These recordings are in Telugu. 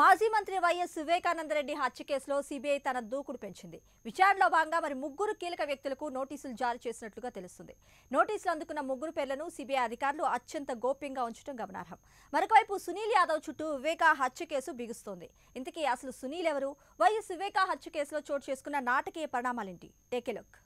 మాజీ మంత్రి వైఎస్ వివేకానంద రెడ్డి హత్య కేసులో సీబీఐ తన దూకుడు పెంచింది. విచారణలో భాగంగా మరి ముగ్గురు కీలక వ్యక్తులకు నోటీసులు జారీ చేసినట్లుగా తెలుస్తుంది. నోటీసులు అందుకున్న ముగ్గురు పేర్లను సీబీఐ అధికారులు అత్యంత గోప్యంగా ఉంచడం గమనార్హం. మరొకవైపు సునీల్ యాదవ్ చుట్టూ వివేక హత్య కేసు బిగుస్తోంది. ఇంతకీ అసలు సునీల్ ఎవరు? వైఎస్ వివేక హత్య కేసులో చోటు చేసుకున్న నాటకీయ పరిణామాలేంటి? Take a look.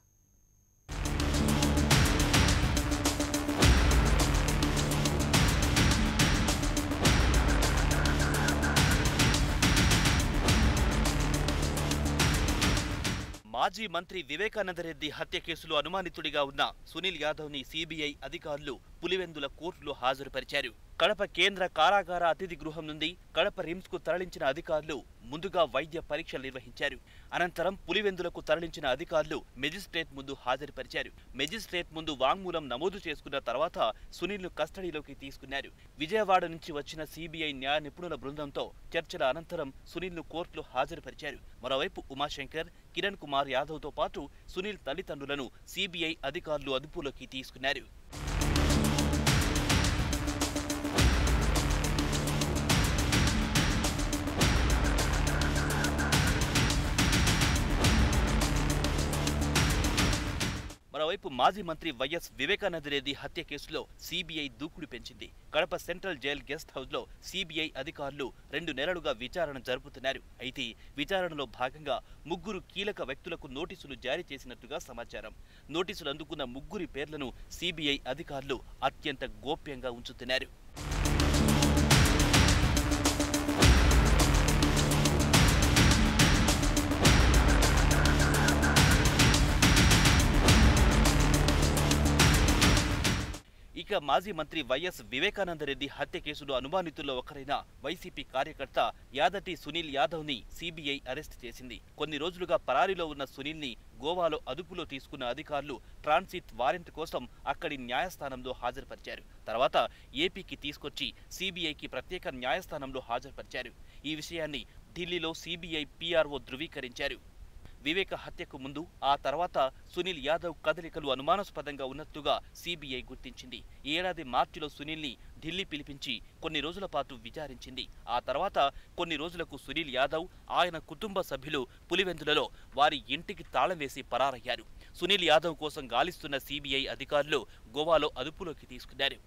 మాజీ మంత్రి వివేకానంద రెడ్డి హత్య కేసులో అనుమానితుడిగా ఉన్న సునీల్ యాదవ్ ని సిబిఐ అధికారులు పులివెందుల కోర్టులో హాజరుపరిచారు. కడప కేంద్ర కారాగార అతిథి గృహం నుండి కడప రిమ్స్ కు తరలించిన అధికారులు ముందుగా వైద్య పరీక్షలు నిర్వహించారు. అనంతరం పులివెందులకు తరలించిన అధికారులు మెజిస్ట్రేట్ ముందు హాజరుపరిచారు. మెజిస్ట్రేట్ ముందు వాంగ్మూలం నమోదు చేసుకున్న తర్వాత సునీల్ ను కస్టడీలోకి తీసుకున్నారు. విజయవాడ నుంచి వచ్చిన సిబిఐ న్యాయ నిపుణుల బృందంతో చర్చల అనంతరం సునీల్ ను కోర్టులో హాజరుపరిచారు. మరోవైపు ఉమాశంకర్, కిరణ్ కుమార్ యాదవ్ తో పాటు సునీల్ తల్లిదండ్రులను సిబిఐ అధికారులు అదుపులోకి తీసుకున్నారు. మరోవైపు మాజీ మంత్రి వైఎస్ వివేకానంద రెడ్డి హత్య కేసులో సిబిఐ దూకుడు పెంచింది. Kadapa central jail guest house లో సిబిఐ అధికారులు 2 నెలలుగా విచారణ జరుపుతున్నారు. అయితే విచారణలో భాగంగా ముగ్గురు కీలక వ్యక్తులకు నోటీసులు జారీ చేసినట్టుగా సమాచారం. నోటీసులు అందుకున్న ముగ్గురి పేర్లను సిబిఐ అధికారులు అత్యంత గోప్యంగా ఉంచుతున్నారు. ఇక మాజీ మంత్రి వైఎస్ వివేకానంద రెడ్డి హత్య కేసులో అనుమానితుల్లో ఒకరైన వైసీపీ కార్యకర్త యాదటి సునీల్ యాదవ్ ని సిబిఐ అరెస్ట్ చేసింది. కొన్ని రోజులుగా పరారీలో ఉన్న సునీల్ ని గోవాలో అదుపులో తీసుకున్న అధికారులు ట్రాన్సిట్ వారెంట్ కోసం అక్కడి న్యాయస్థానంలో హాజరుపరిచారు. తర్వాత ఏపీకి తీసుకొచ్చి సిబిఐకి ప్రత్యేక న్యాయస్థానంలో హాజరుపరిచారు. ఈ విషయాన్ని ఢిల్లీలో సిబిఐ పిఆర్ఓ ధృవీకరించారు. వివేక హత్యకు ముందు ఆ తర్వాత సునీల్ యాదవ్ కదలికలు అనుమానాస్పదంగా ఉన్నట్లుగా సిబిఐ గుర్తించింది. ఈ ఏడాది మార్చిలో సునీల్ ని ఢిల్లీ పిలిపించి కొన్ని రోజుల పాటు విచారించింది. ఆ తర్వాత కొన్ని రోజులకు సునీల్ యాదవ్, ఆయన కుటుంబ సభ్యులు పులివెందులలో వారి ఇంటికి తాళం వేసి పరారయ్యారు. సునీల్ యాదవ్ కోసం గాలిస్తున్న సిబిఐ అధికారులు గోవాలో అదుపులోకి తీసుకున్నారు.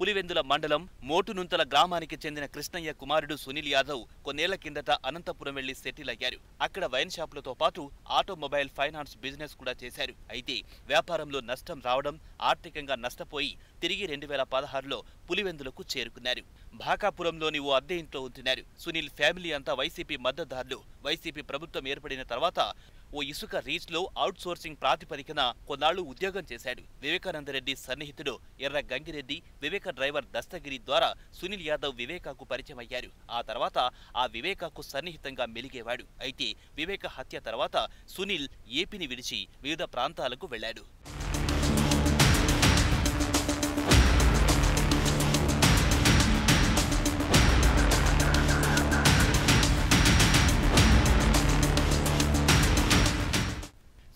పులివెందుల మండలం మోటునుంతల గ్రామానికి చెందిన కృష్ణయ్య కుమారుడు సునీల్ యాదవ్ కొన్నేళ్ల కిందట అనంతపురం వెళ్లి సెటిల్ అయ్యారు. అక్కడ వైన్ షాపులతో పాటు ఆటోమొబైల్ ఫైనాన్స్ బిజినెస్ కూడా చేశారు. అయితే వ్యాపారంలో నష్టం రావడం, ఆర్థికంగా నష్టపోయి తిరిగి 2016లో పులివెందులకు చేరుకున్నారు. భాకాపురంలోని ఓ అద్దె ఇంట్లో ఉంటున్నారు. సునీల్ ఫ్యామిలీ అంతా వైసీపీ మద్దతుదారులు. వైసీపీ ప్రభుత్వం ఏర్పడిన తర్వాత ఓ ఇసుక రీచ్లో అవుట్సోర్సింగ్ ప్రాతిపదికన కొన్నాళ్లు ఉద్యోగం చేశాడు. వివేకానందరెడ్డి సన్నిహితుడు ఎర్ర గంగిరెడ్డి, వివేక డ్రైవర్ దస్తగిరి ద్వారా సునీల్ యాదవ్ వివేకాకు పరిచయం అయ్యారు. ఆ తర్వాత ఆ వివేకాకు సన్నిహితంగా మెలిగేవాడు. అయితే వివేక హత్య తర్వాత సునీల్ ఏపీని విడిచి వివిధ ప్రాంతాలకు వెళ్లాడు.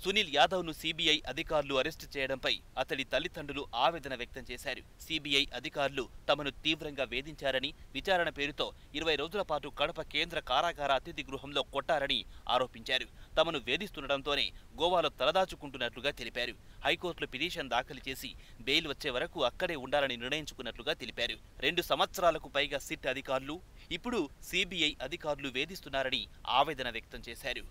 సునీల్ యాదవ్ ను సిబిఐ అధికారులు అరెస్టు చేయడంపై అతడి తల్లిదండ్రులు ఆవేదన వ్యక్తం చేశారు. సిబిఐ అధికారులు తమను తీవ్రంగా వేధించారని, విచారణ పేరుతో 20 రోజుల పాటు కడప కేంద్ర కారాగార అతిథి గృహంలో కొట్టారని ఆరోపించారు. తమను వేధిస్తుండటంతోనే గోవాలో తలదాచుకుంటున్నట్లుగా తెలిపారు. హైకోర్టులో పిటిషన్ దాఖలు చేసి బెయిల్ వచ్చే వరకు అక్కడే ఉండాలని నిర్ణయించుకున్నట్లుగా తెలిపారు. 2 సంవత్సరాలకు పైగా సిట్ అధికారులు, ఇప్పుడు సిబిఐ అధికారులు వేధిస్తున్నారని ఆవేదన వ్యక్తం చేశారు.